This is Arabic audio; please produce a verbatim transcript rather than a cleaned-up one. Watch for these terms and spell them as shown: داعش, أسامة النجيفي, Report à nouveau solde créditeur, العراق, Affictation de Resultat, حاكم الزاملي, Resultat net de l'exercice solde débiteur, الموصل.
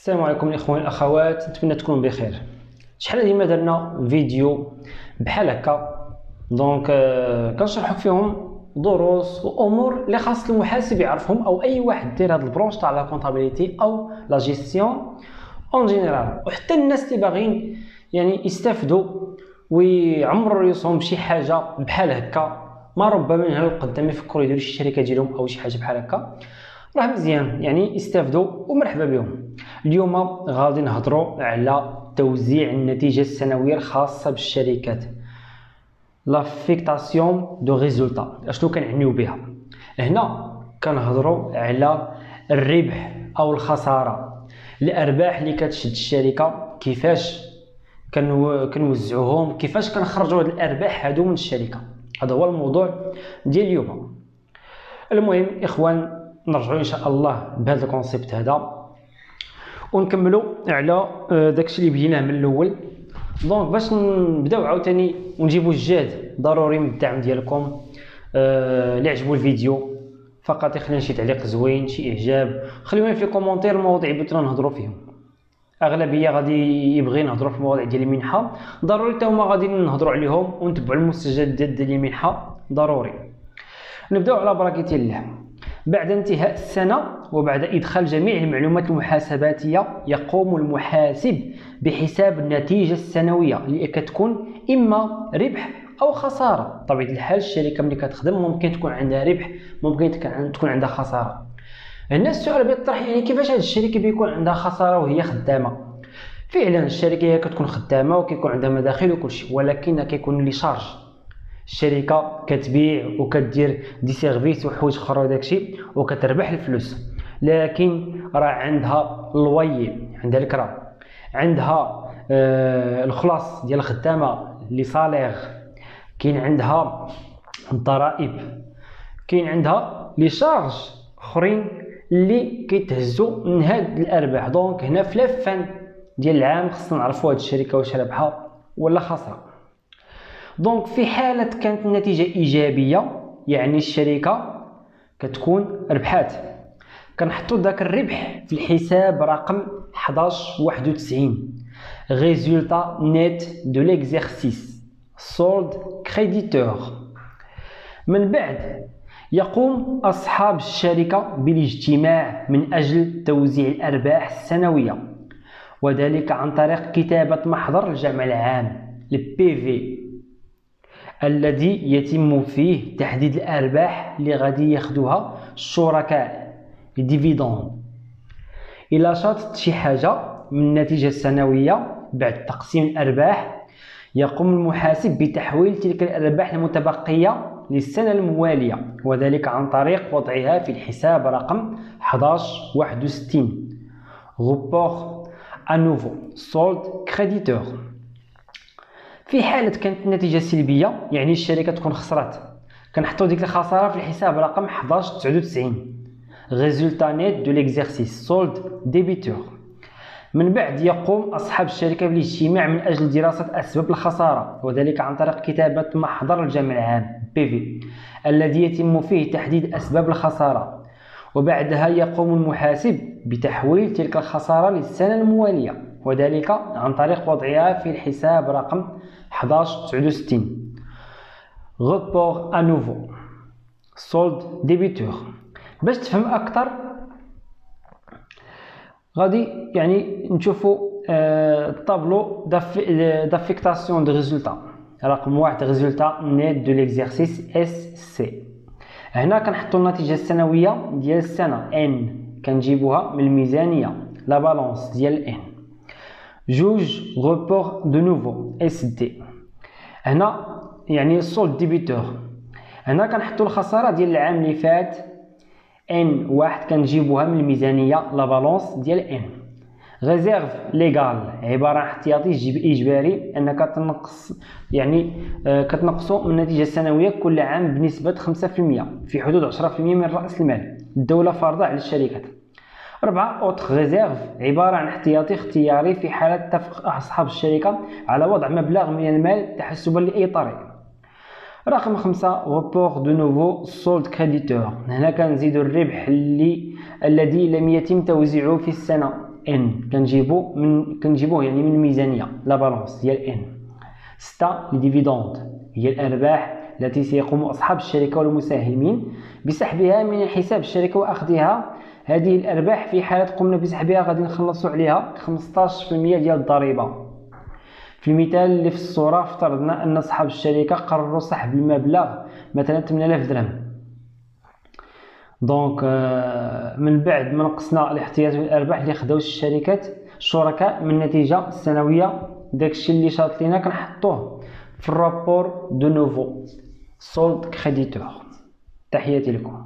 السلام عليكم الاخوان والاخوات، نتمنى تكونوا بخير. شحال ديما درنا فيديو بحال هكا، دونك كنشرحو فيهم دروس وامور اللي خاص المحاسب يعرفهم او اي واحد دير هاد البرونش تاع لا كونطابيليتي او لا جيستيون اون جينيرال، وحتى الناس اللي باغيين يعني يستافدوا ويعمروا راسهم بشي حاجه بحال هكا، ما ربما من هنا لقدام يفكروا يديروا شي شركه ديالهم او شي حاجه بحال هكا، راه مزيان يعني يستافدوا ومرحبا بهم. اليوم غادي نهضروا على توزيع النتيجه السنويه الخاصه بالشركات، لافيكتاسيون دو ريزولتا. اشنو كنعنيو بها هنا؟ كنهضروا على الربح او الخساره، الارباح اللي كتشد الشركه كيفاش كنوزعوهم، كيفاش كنخرجوا هاد الارباح هادو من الشركه. هذا هو الموضوع ديال اليوم. المهم اخوان، نرجعوا ان شاء الله بهذا الكونسيبت هذا ونكملوا على داكشي اللي بديناه من الاول. دونك باش نبداو عاوتاني ونجيبوا الجهد، ضروري من الدعم ديالكم. آه اللي عجبو الفيديو فقط يخلينا شي تعليق زوين، شي اعجاب، خليونا في الكومونتير المواضيع اللي بغيتونا نهضروا فيهم. اغلبيه غادي يبغي نهضروا في المواضيع ديال المنحه، ضروري حتى هما غادي نهضروا عليهم ونتبعوا المستجدات ديال دي المنحه ضروري. نبداو على بركه الله. بعد انتهاء السنة وبعد إدخال جميع المعلومات المحاسباتية، يقوم المحاسب بحساب النتيجة السنوية اللي كتكون إما ربح أو خسارة. طبيعة الحال الشركة ملي كتخدم ممكن تكون عندها ربح، ممكن تكون عندها خسارة. هنا السؤال بيطرح، يعني كيفاش هاد الشركة بيكون عندها خسارة وهي خدامة؟ فعلا الشركة هي كتكون خدامة وكيكون عندها مداخل وكل شيء، ولكن كيكون لي شارج. الشركه كتبيع وكدير دي سيرفيس وحوايج اخرى وداكشي وكتربح الفلوس، لكن راه عندها اللوي، عندها الكرا، عندها آه الخلاص ديال الخدامه لي صالير، كاين عندها الضرائب، كاين عندها لي شارج اخرين اللي كيتهزوا من هاد الارباح. دونك هنا في لافان ديال العام خصنا نعرفوا هاد الشركه واش رابحه ولا خاسره. دونك في حالة كانت النتيجة إيجابية، يعني الشركة كتكون ربحات، كنحطو داك الربح في الحساب رقم واحد واحد تسعة واحد، ريزولتا نت دو ليكزيرسيس سولد كريديتور. من بعد يقوم أصحاب الشركة بالاجتماع من أجل توزيع الأرباح السنوية، وذلك عن طريق كتابة محضر الجمع العام البي في الذي يتم فيه تحديد الأرباح اللي غادي ياخدوها الشركاء، الديفيدون. إلا شاطت شي حاجة من النتيجة السنوية بعد تقسيم الأرباح، يقوم المحاسب بتحويل تلك الأرباح المتبقية للسنة الموالية، وذلك عن طريق وضعها في الحساب رقم واحد واحد ستة واحد Report à nouveau solde créditeur. في حالة كانت النتيجة سلبية، يعني الشركة تكون خسرات، كنحطو ديك الخسارة في الحساب رقم واحد واحد تسعة تسعة، Resultat net de l'exercice solde débiteur. من بعد يقوم أصحاب الشركة بالاجتماع من أجل دراسة أسباب الخسارة، وذلك عن طريق كتابة محضر الجمع العام بي في الذي يتم فيه تحديد أسباب الخسارة، وبعدها يقوم المحاسب بتحويل تلك الخسارة للسنة الموالية، وذلك عن طريق وضعها في الحساب رقم واحد واحد ستة تسعة Report à nouveau solde débiteur. باش تفهم اكثر غادي يعني نشوفوا الطابلو دافيكتاسيون دو ريزولتا رقم واحد، ريزولتا نيت دو ليكزيرسيس اس سي. هنا كنحطوا النتيجه السنويه ديال السنه ان، كنجيبوها من الميزانيه لا بالونس ديال ان. جوج report de nouveau اس دي. هنا يعني solde débiteur، هنا كنحطوا الخساره ديال العام اللي فات ان واحد، كنجيبوها من الميزانيه لا بالونس ديال ان. ريزيرف ليغال عباره عن احتياطي اجباري، انك تنقص يعني كتنقصوا من النتيجه السنويه كل عام بنسبه خمسة في المية في حدود عشرة في المية من راس المال الدوله فرضها على الشركات. أربعة أوتخ ريزيرف عبارة عن احتياطي اختياري في حالة اتفق أصحاب الشركة على وضع مبلغ من المال تحسبا لأي طريق. رقم خمسة ريبور دو نوفو سولد كريديتور، هنا كنزيدو الربح اللي الذي لم يتم توزيعه في السنة ان كنجيبو من كنجيبوه يعني من الميزانيه لا بالونس ديال ان. ستة لي ديفيدوند هي الارباح التي سيقوم اصحاب الشركه والمساهمين بسحبها من حساب الشركه واخذها. هذه الارباح في حاله قمنا بسحبها غادي نخلصوا عليها خمسطاش في المية ديال الضريبه. في المثال اللي في الصورة افترضنا أن أصحاب الشركة قرروا سحب المبلغ مثلا ثمانية آلاف درهم، دونك من بعد ما نقصنا الاحتياط والأرباح اللي خداو الشركات الشركاء من النتيجة السنوية، داكشي اللي شاط لينا كنحطوه في الرابور دو نوفو سولد كريديتور. تحياتي لكم.